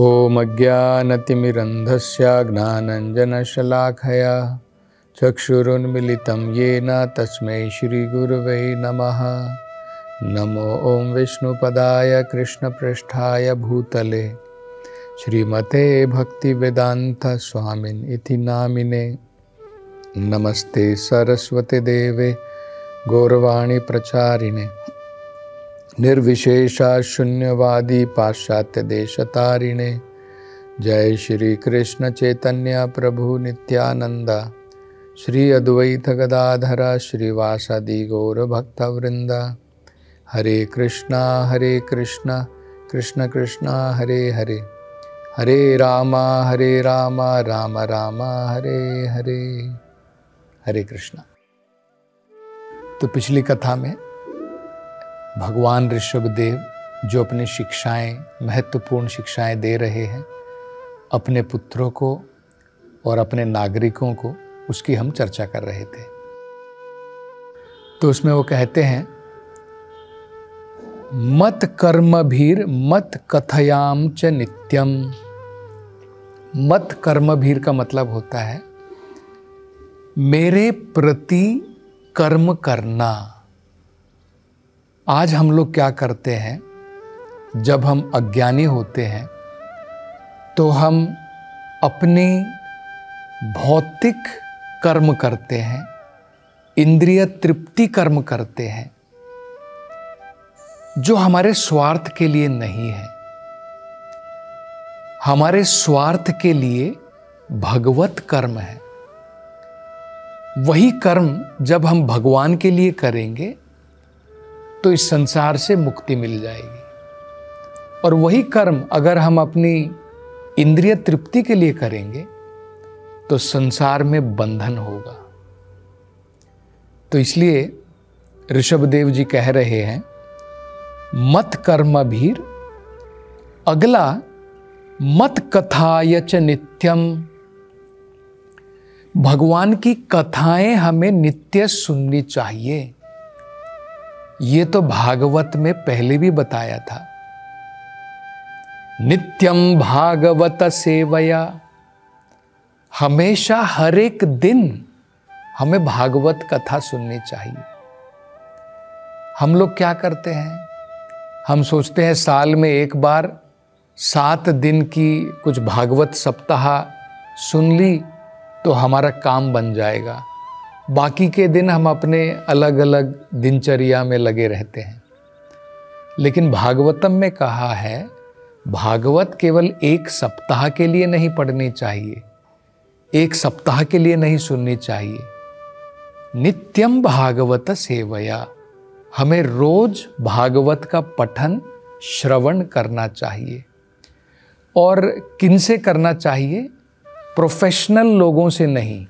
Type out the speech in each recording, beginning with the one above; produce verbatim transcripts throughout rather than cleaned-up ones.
ओम अज्ञानतिमिरन्धस्य ज्ञानाञ्जनशलाखया चक्षुरुन्मीलितं येन तस्मै श्रीगुरवे नमः। नमो ओम विष्णुपदाय कृष्णपृष्ठाय भूतले श्रीमते भक्तिवेदान्त स्वामिन् इति नामिने। नमस्ते सरस्वती देवे गौरवाणी प्रचारिणे निर्विशेषा शून्यवादी पाश्चात्य देशतारिणे। जय श्री कृष्ण चैतन्य प्रभु नित्यानंद श्री अद्वैत गदाधर श्रीवासादि गौर भक्तवृंद। हरे कृष्णा हरे कृष्णा कृष्ण कृष्णा हरे हरे, हरे रामा हरे रामा राम रामा हरे हरे, हरे कृष्णा। तो पिछली कथा में भगवान ऋषभदेव जो अपनी शिक्षाएं, महत्वपूर्ण शिक्षाएं दे रहे हैं अपने पुत्रों को और अपने नागरिकों को, उसकी हम चर्चा कर रहे थे। तो उसमें वो कहते हैं, मत कर्म भीर मत कथयाम च नित्यम। मत कर्म भीर का मतलब होता है मेरे प्रति कर्म करना। आज हम लोग क्या करते हैं, जब हम अज्ञानी होते हैं तो हम अपने भौतिक कर्म करते हैं, इंद्रिय तृप्ति कर्म करते हैं, जो हमारे स्वार्थ के लिए नहीं है। हमारे स्वार्थ के लिए भगवत कर्म है। वही कर्म जब हम भगवान के लिए करेंगे तो इस संसार से मुक्ति मिल जाएगी, और वही कर्म अगर हम अपनी इंद्रिय तृप्ति के लिए करेंगे तो संसार में बंधन होगा। तो इसलिए ऋषभदेव जी कह रहे हैं मत कर्म भीर। अगला मत कथाय च नित्यम। भगवान की कथाएं हमें नित्य सुननी चाहिए। ये तो भागवत में पहले भी बताया था, नित्यम भागवत सेवया। हमेशा हर एक दिन हमें भागवत कथा सुननी चाहिए। हम लोग क्या करते हैं, हम सोचते हैं साल में एक बार सात दिन की कुछ भागवत सप्ताह सुन ली तो हमारा काम बन जाएगा, बाकी के दिन हम अपने अलग अलग दिनचर्या में लगे रहते हैं। लेकिन भागवतम में कहा है भागवत केवल एक सप्ताह के लिए नहीं पढ़नी चाहिए, एक सप्ताह के लिए नहीं सुननी चाहिए। नित्यम भागवत सेवया, हमें रोज भागवत का पठन श्रवण करना चाहिए। और किनसे करना चाहिए, प्रोफेशनल लोगों से नहीं,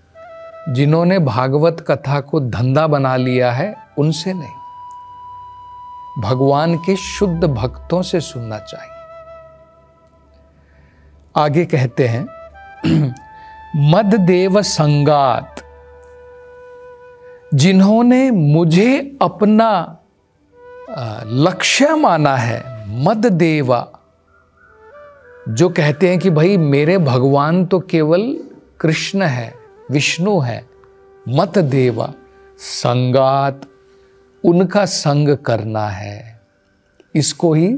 जिन्होंने भागवत कथा को धंधा बना लिया है उनसे नहीं, भगवान के शुद्ध भक्तों से सुनना चाहिए। आगे कहते हैं मद देव संगात, जिन्होंने मुझे अपना लक्ष्य माना है। मद देवा, जो कहते हैं कि भाई मेरे भगवान तो केवल कृष्ण है, विष्णु है। मत देवा संगात, उनका संग करना है। इसको ही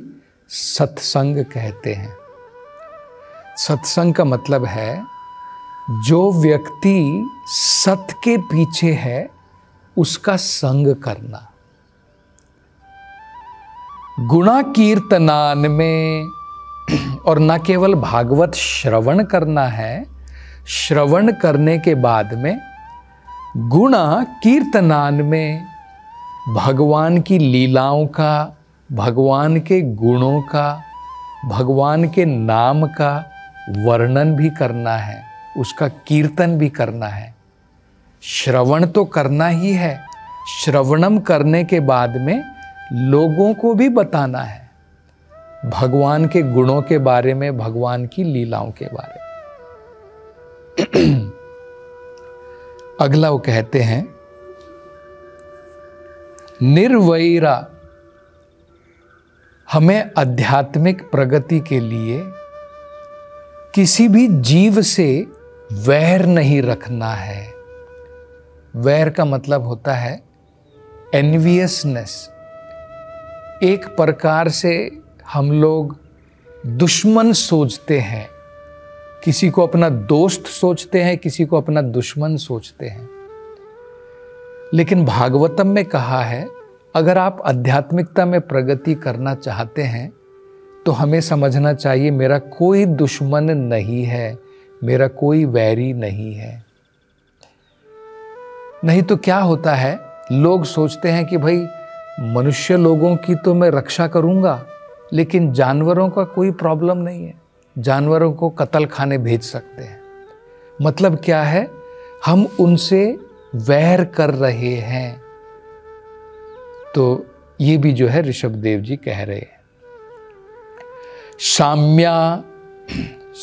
सत्संग कहते हैं। सत्संग का मतलब है जो व्यक्ति सत के पीछे है उसका संग करना। गुणा कीर्तनान में, और न केवल भागवत श्रवण करना है, श्रवण करने के बाद में गुणा कीर्तनान में भगवान की लीलाओं का, भगवान के गुणों का, भगवान के नाम का वर्णन भी करना है, उसका कीर्तन भी करना है। श्रवण तो करना ही है, श्रवणम करने के बाद में लोगों को भी बताना है भगवान के गुणों के बारे में, भगवान की लीलाओं के बारे में। अगला वो कहते हैं निर्वैरा, हमें आध्यात्मिक प्रगति के लिए किसी भी जीव से वैर नहीं रखना है। वैर का मतलब होता है एनवियसनेस। एक प्रकार से हम लोग दुश्मन सोचते हैं, किसी को अपना दोस्त सोचते हैं, किसी को अपना दुश्मन सोचते हैं। लेकिन भागवतम में कहा है अगर आप आध्यात्मिकता में प्रगति करना चाहते हैं तो हमें समझना चाहिए मेरा कोई दुश्मन नहीं है, मेरा कोई वैरी नहीं है। नहीं तो क्या होता है, लोग सोचते हैं कि भाई मनुष्य लोगों की तो मैं रक्षा करूंगा लेकिन जानवरों का कोई प्रॉब्लम नहीं है, जानवरों को कत्ल खाने भेज सकते हैं। मतलब क्या है, हम उनसे वैर कर रहे हैं। तो ये भी जो है ऋषभदेव जी कह रहे हैं। साम्या,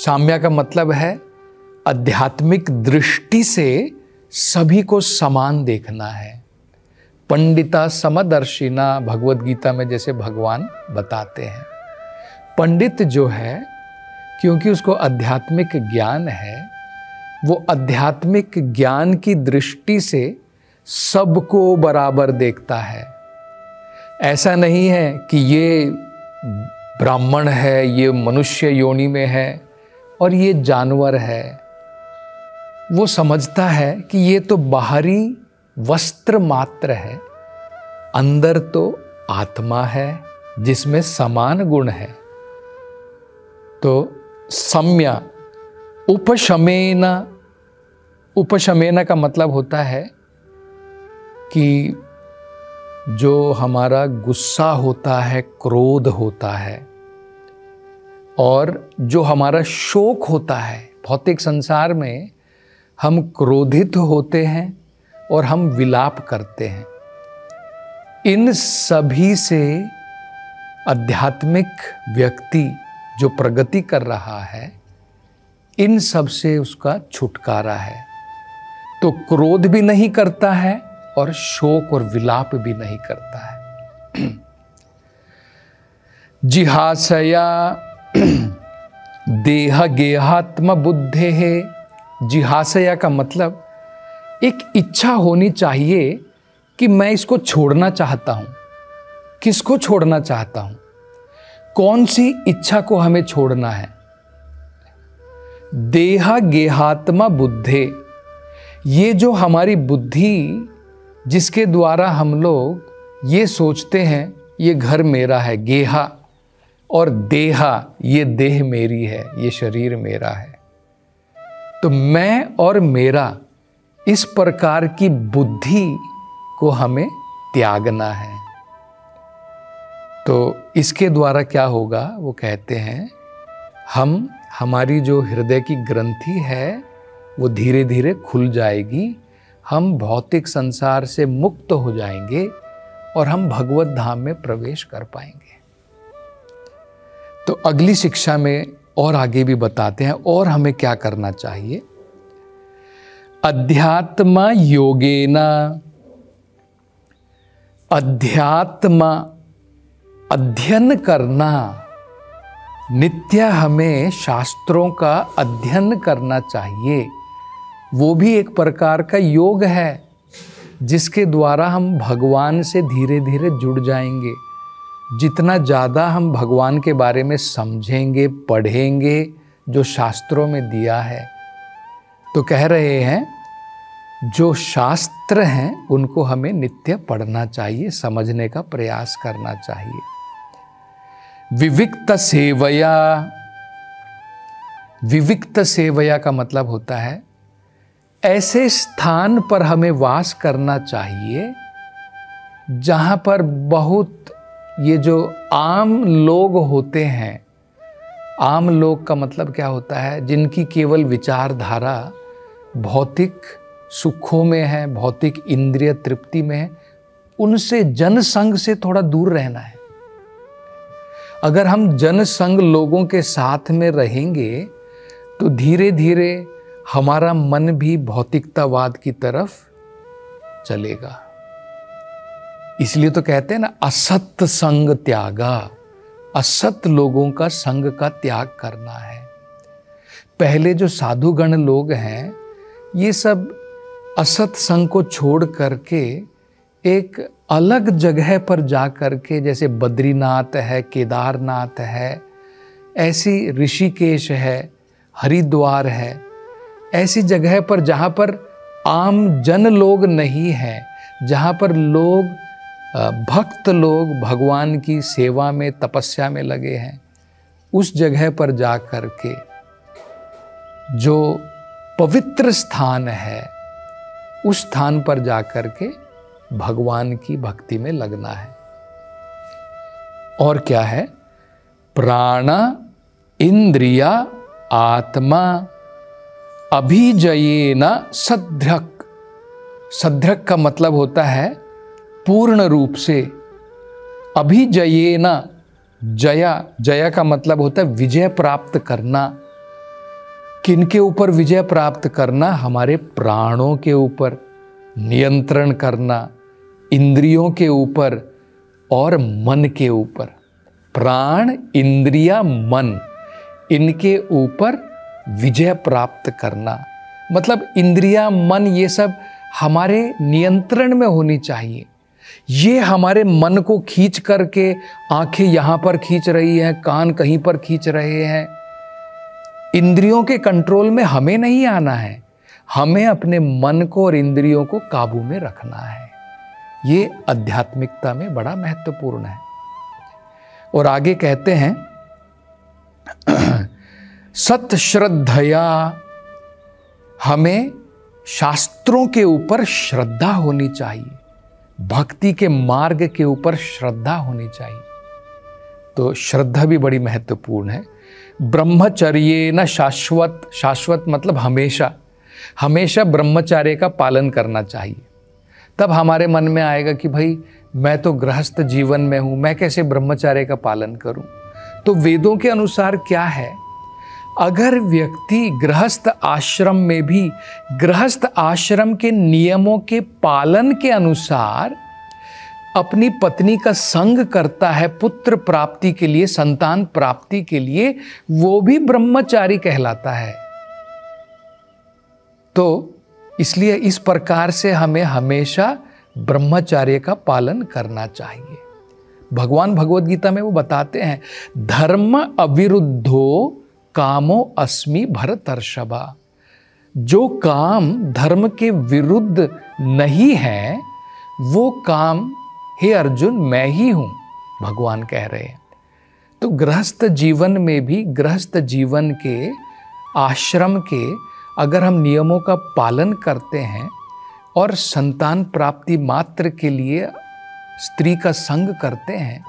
साम्या का मतलब है आध्यात्मिक दृष्टि से सभी को समान देखना है। पंडिता समदर्शिना भगवद्गीता में जैसे भगवान बताते हैं, पंडित जो है क्योंकि उसको आध्यात्मिक ज्ञान है, वो आध्यात्मिक ज्ञान की दृष्टि से सबको बराबर देखता है। ऐसा नहीं है कि ये ब्राह्मण है, ये मनुष्य योनि में है और ये जानवर है। वो समझता है कि ये तो बाहरी वस्त्र मात्र है, अंदर तो आत्मा है जिसमें समान गुण है। तो सम्या उपशमेना, उपशमेना का मतलब होता है कि जो हमारा गुस्सा होता है, क्रोध होता है और जो हमारा शोक होता है। भौतिक संसार में हम क्रोधित होते हैं और हम विलाप करते हैं। इन सभी से आध्यात्मिक व्यक्ति जो प्रगति कर रहा है, इन सब से उसका छुटकारा है। तो क्रोध भी नहीं करता है और शोक और विलाप भी नहीं करता है। जिहासया देह गेहात्म बुद्धे है। जिहासया का मतलब एक इच्छा होनी चाहिए कि मैं इसको छोड़ना चाहता हूँ। किसको छोड़ना चाहता हूँ, कौन सी इच्छा को हमें छोड़ना है। देह गेहात्मा बुद्धे, ये जो हमारी बुद्धि जिसके द्वारा हम लोग ये सोचते हैं ये घर मेरा है, गेहा, और देहा, ये देह मेरी है, ये शरीर मेरा है। तो मैं और मेरा, इस प्रकार की बुद्धि को हमें त्यागना है। तो इसके द्वारा क्या होगा, वो कहते हैं हम, हमारी जो हृदय की ग्रंथि है वो धीरे धीरे खुल जाएगी, हम भौतिक संसार से मुक्त हो जाएंगे और हम भगवत धाम में प्रवेश कर पाएंगे। तो अगली शिक्षा में और आगे भी बताते हैं और हमें क्या करना चाहिए। अध्यात्म योगेना, अध्यात्म अध्ययन करना, नित्य हमें शास्त्रों का अध्ययन करना चाहिए। वो भी एक प्रकार का योग है जिसके द्वारा हम भगवान से धीरे धीरे जुड़ जाएंगे। जितना ज़्यादा हम भगवान के बारे में समझेंगे, पढ़ेंगे, जो शास्त्रों में दिया है, तो कह रहे हैं जो शास्त्र हैं उनको हमें नित्य पढ़ना चाहिए, समझने का प्रयास करना चाहिए। विविक्त सेवया, विविक्त सेवया का मतलब होता है ऐसे स्थान पर हमें वास करना चाहिए जहाँ पर बहुत ये जो आम लोग होते हैं, आम लोग का मतलब क्या होता है, जिनकी केवल विचारधारा भौतिक सुखों में है, भौतिक इंद्रिय तृप्ति में है, उनसे, जनसंघ से थोड़ा दूर रहना है। अगर हम जनसंघ लोगों के साथ में रहेंगे तो धीरे धीरे हमारा मन भी भौतिकतावाद की तरफ चलेगा। इसलिए तो कहते हैं ना, असत संग त्यागा, असत लोगों का संग का त्याग करना है। पहले जो साधुगण लोग हैं ये सब असत संग को छोड़ करके एक अलग जगह पर जा करके, जैसे बद्रीनाथ है, केदारनाथ है, ऐसी ऋषिकेश है, हरिद्वार है, ऐसी जगह पर जहाँ पर आम जन लोग नहीं हैं, जहाँ पर लोग भक्त लोग भगवान की सेवा में तपस्या में लगे हैं, उस जगह पर जा करके जो पवित्र स्थान है उस स्थान पर जा करके भगवान की भक्ति में लगना है। और क्या है, प्राण इंद्रिया आत्मा अभिजयेन सद्रक। सद्रक का मतलब होता है पूर्ण रूप से। अभिजयेन, जया, जया का मतलब होता है विजय प्राप्त करना। किनके ऊपर विजय प्राप्त करना? हमारे प्राणों के ऊपर नियंत्रण करना, इंद्रियों के ऊपर और मन के ऊपर। प्राण इंद्रिया मन, इनके ऊपर विजय प्राप्त करना, मतलब इंद्रिया मन ये सब हमारे नियंत्रण में होनी चाहिए। ये हमारे मन को खींच करके, आंखें यहाँ पर खींच रही हैं, कान कहीं पर खींच रहे हैं, इंद्रियों के कंट्रोल में हमें नहीं आना है। हमें अपने मन को और इंद्रियों को काबू में रखना है। ये आध्यात्मिकता में बड़ा महत्वपूर्ण है। और आगे कहते हैं सत श्रद्धया, हमें शास्त्रों के ऊपर श्रद्धा होनी चाहिए, भक्ति के मार्ग के ऊपर श्रद्धा होनी चाहिए। तो श्रद्धा भी बड़ी महत्वपूर्ण है। ब्रह्मचर्य न शाश्वत, शाश्वत मतलब हमेशा, हमेशा ब्रह्मचर्य का पालन करना चाहिए। तब हमारे मन में आएगा कि भाई मैं तो गृहस्थ जीवन में हूँ, मैं कैसे ब्रह्मचर्य का पालन करूँ। तो वेदों के अनुसार क्या है, अगर व्यक्ति गृहस्थ आश्रम में भी गृहस्थ आश्रम के नियमों के पालन के अनुसार अपनी पत्नी का संग करता है पुत्र प्राप्ति के लिए, संतान प्राप्ति के लिए, वो भी ब्रह्मचारी कहलाता है। तो इसलिए इस प्रकार से हमें हमेशा ब्रह्मचर्य का पालन करना चाहिए। भगवान भगवत गीता में वो बताते हैं धर्म अविरुद्धो कामो अस्मि भरतर्षभा, जो काम धर्म के विरुद्ध नहीं है वो काम हे अर्जुन मैं ही हूँ, भगवान कह रहे हैं। तो गृहस्थ जीवन में भी, गृहस्थ जीवन के आश्रम के अगर हम नियमों का पालन करते हैं और संतान प्राप्ति मात्र के लिए स्त्री का संग करते हैं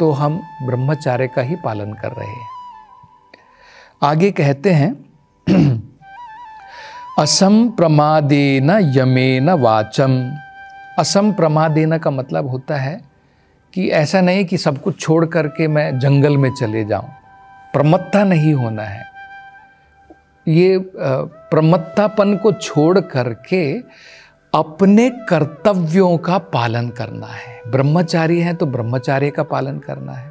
तो हम ब्रह्मचर्य का ही पालन कर रहे हैं। आगे कहते हैं असम प्रमादेन यमेन वाचम। असम प्रमादेन का मतलब होता है कि ऐसा नहीं कि सब कुछ छोड़ करके मैं जंगल में चले जाऊं। प्रमत्ता नहीं होना है। ये प्रमत्तापन को छोड़ करके अपने कर्तव्यों का पालन करना है। ब्रह्मचारी हैं तो ब्रह्मचार्य का पालन करना है,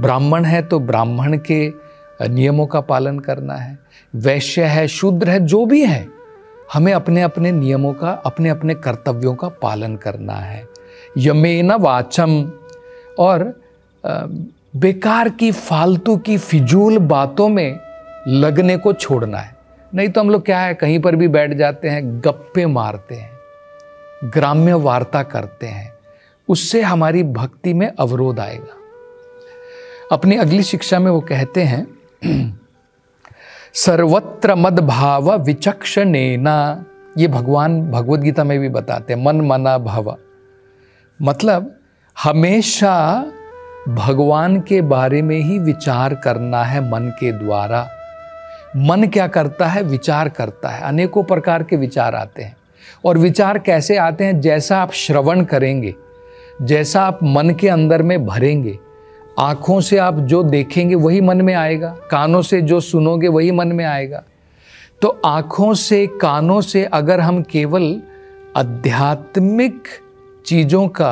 ब्राह्मण है तो ब्राह्मण के नियमों का पालन करना है, वैश्य है, शूद्र है, जो भी है, हमें अपने अपने नियमों का, अपने अपने कर्तव्यों का पालन करना है। यमेन वाचम, और बेकार की, फालतू की, फिजूल बातों में लगने को छोड़ना है। नहीं तो हम लोग क्या है, कहीं पर भी बैठ जाते हैं, गप्पे मारते हैं, ग्राम्य वार्ता करते हैं, उससे हमारी भक्ति में अवरोध आएगा। अपनी अगली शिक्षा में वो कहते हैं सर्वत्र मद्भाव विचक्षणेना। ये भगवान भगवत गीता में भी बताते हैं मन मना भाव, मतलब हमेशा भगवान के बारे में ही विचार करना है मन के द्वारा। मन क्या करता है, विचार करता है। अनेकों प्रकार के विचार आते हैं, और विचार कैसे आते हैं, जैसा आप श्रवण करेंगे, जैसा आप मन के अंदर में भरेंगे। आँखों से आप जो देखेंगे वही मन में आएगा, कानों से जो सुनोगे वही मन में आएगा। तो आँखों से, कानों से अगर हम केवल आध्यात्मिक चीज़ों का,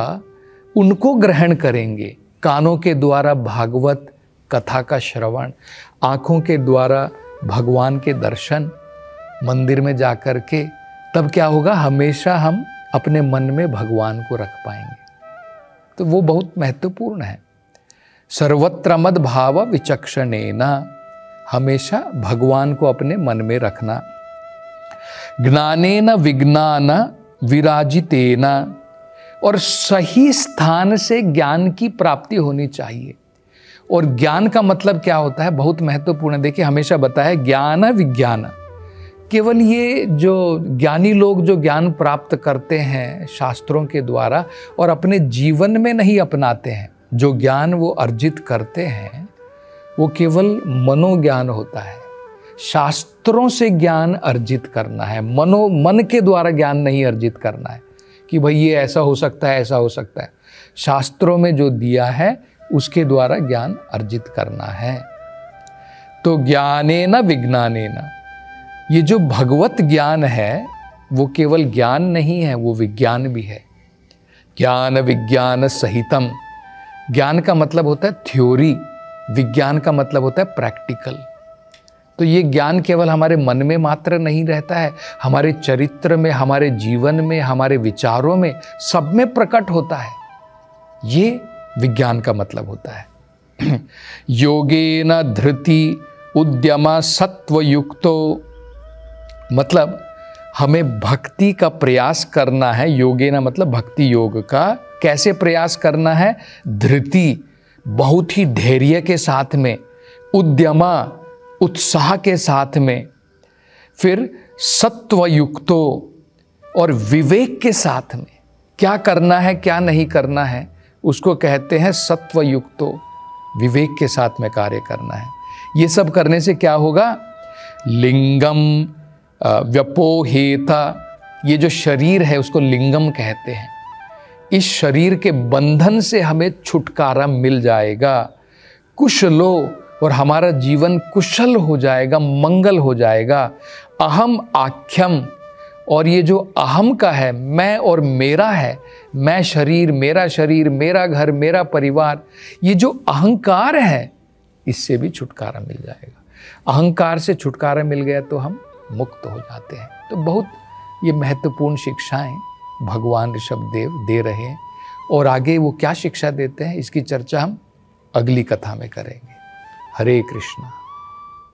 उनको ग्रहण करेंगे, कानों के द्वारा भागवत कथा का श्रवण, आँखों के द्वारा भगवान के दर्शन मंदिर में जाकर के, तब क्या होगा, हमेशा हम अपने मन में भगवान को रख पाएंगे। तो वो बहुत महत्वपूर्ण है। सर्वत्र मद भाव विचक्षणेना, हमेशा भगवान को अपने मन में रखना। ज्ञानेन विज्ञान विराजितेना, और सही स्थान से ज्ञान की प्राप्ति होनी चाहिए। और ज्ञान का मतलब क्या होता है, बहुत महत्वपूर्ण है। देखिए हमेशा बताया ज्ञान विज्ञान, केवल ये जो ज्ञानी लोग जो ज्ञान प्राप्त करते हैं शास्त्रों के द्वारा और अपने जीवन में नहीं अपनाते हैं, जो ज्ञान वो अर्जित करते हैं वो केवल मनोज्ञान होता है। शास्त्रों से ज्ञान अर्जित करना है, मनो मन के द्वारा ज्ञान नहीं अर्जित करना है कि भाई ये ऐसा हो सकता है, ऐसा हो सकता है। शास्त्रों में जो दिया है उसके द्वारा ज्ञान अर्जित करना है। तो ज्ञानेन विज्ञानेन, ये जो भगवत ज्ञान है वो केवल ज्ञान नहीं है, वो विज्ञान भी है। ज्ञान विज्ञान सहितम, ज्ञान का मतलब होता है थ्योरी, विज्ञान का मतलब होता है प्रैक्टिकल। तो ये ज्ञान केवल हमारे मन में मात्र नहीं रहता है, हमारे चरित्र में, हमारे जीवन में, हमारे विचारों में, सब में प्रकट होता है। ये विज्ञान का मतलब होता है। योगेन धृति उद्यमा सत्वयुक्तो, मतलब हमें भक्ति का प्रयास करना है। योगेन मतलब भक्ति योग का कैसे प्रयास करना है, धृति बहुत ही धैर्य के साथ में, उद्यमा उत्साह के साथ में, फिर सत्वयुक्तो और विवेक के साथ में। क्या करना है क्या नहीं करना है उसको कहते हैं सत्वयुक्तो, विवेक के साथ में कार्य करना है। ये सब करने से क्या होगा, लिंगम व्यपोहेता, ये जो शरीर है उसको लिंगम कहते हैं, इस शरीर के बंधन से हमें छुटकारा मिल जाएगा। कुशलो, और हमारा जीवन कुशल हो जाएगा, मंगल हो जाएगा। अहम आख्यम, और ये जो अहम का है, मैं और मेरा है, मैं शरीर, मेरा शरीर, मेरा घर, मेरा परिवार, ये जो अहंकार है इससे भी छुटकारा मिल जाएगा। अहंकार से छुटकारा मिल गया तो हम मुक्त हो जाते हैं। तो बहुत ये महत्वपूर्ण शिक्षाएं भगवान ऋषभदेव दे रहे हैं, और आगे वो क्या शिक्षा देते हैं इसकी चर्चा हम अगली कथा में करेंगे। हरे कृष्णा।